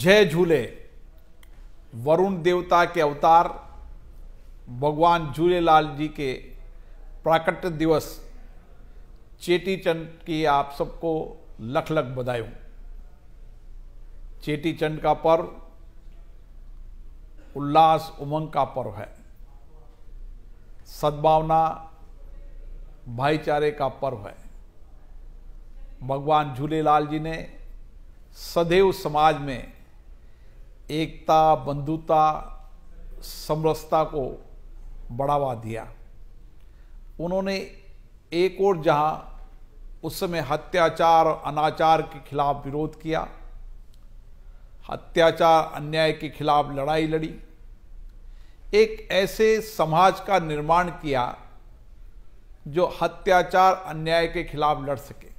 जय झूले। वरुण देवता के अवतार भगवान झूलेलाल जी के प्राकट्य दिवस चेटी चंद की आप सबको लख लख बधाई हो। चेटी चंद का पर्व उल्लास उमंग का पर्व है, सद्भावना भाईचारे का पर्व है। भगवान झूलेलाल जी ने सदैव समाज में एकता, बंधुता, समरसता को बढ़ावा दिया। उन्होंने एक और जहां उस समय हत्याचार अनाचार के खिलाफ विरोध किया, हत्याचार अन्याय के खिलाफ लड़ाई लड़ी, एक ऐसे समाज का निर्माण किया जो हत्याचार अन्याय के खिलाफ लड़ सके।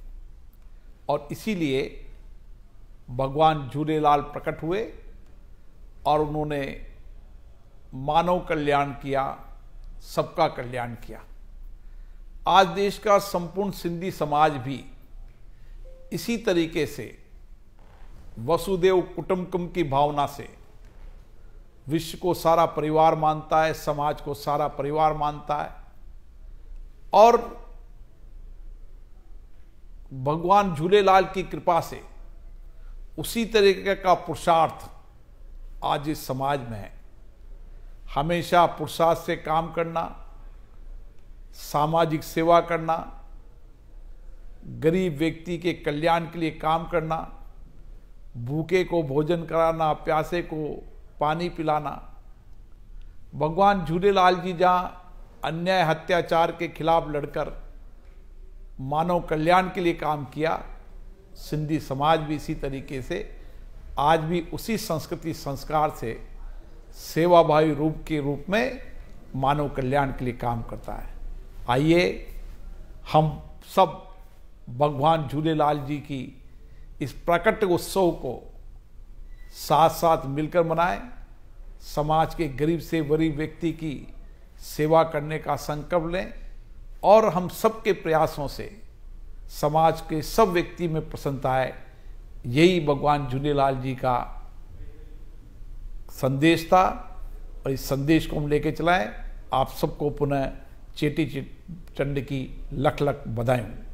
और इसीलिए भगवान झूलेलाल प्रकट हुए और उन्होंने मानव कल्याण किया, सबका कल्याण किया। आज देश का संपूर्ण सिंधी समाज भी इसी तरीके से वसुदेव कुटुम्बकम की भावना से विश्व को सारा परिवार मानता है, समाज को सारा परिवार मानता है। और भगवान झूलेलाल की कृपा से उसी तरीके का पुरुषार्थ आज इस समाज में है। हमेशा पुरुषार्थ से काम करना, सामाजिक सेवा करना, गरीब व्यक्ति के कल्याण के लिए काम करना, भूखे को भोजन कराना, प्यासे को पानी पिलाना। भगवान झूलेलाल जी जहाँ अन्याय हत्याचार के खिलाफ लड़कर मानव कल्याण के लिए काम किया, सिंधी समाज भी इसी तरीके से आज भी उसी संस्कृति संस्कार से सेवाभावी रूप के रूप में मानव कल्याण के लिए काम करता है। आइए हम सब भगवान झूलेलाल जी की इस प्राकट्य उत्सव को साथ साथ मिलकर मनाएं। समाज के गरीब से गरीब व्यक्ति की सेवा करने का संकल्प लें और हम सब के प्रयासों से समाज के सब व्यक्ति में प्रसन्नता आए। यही भगवान झूलेलाल जी का संदेश था और इस संदेश को हम लेके चलाएं। आप सबको पुनः चेटी चंद की लख लख बधाई।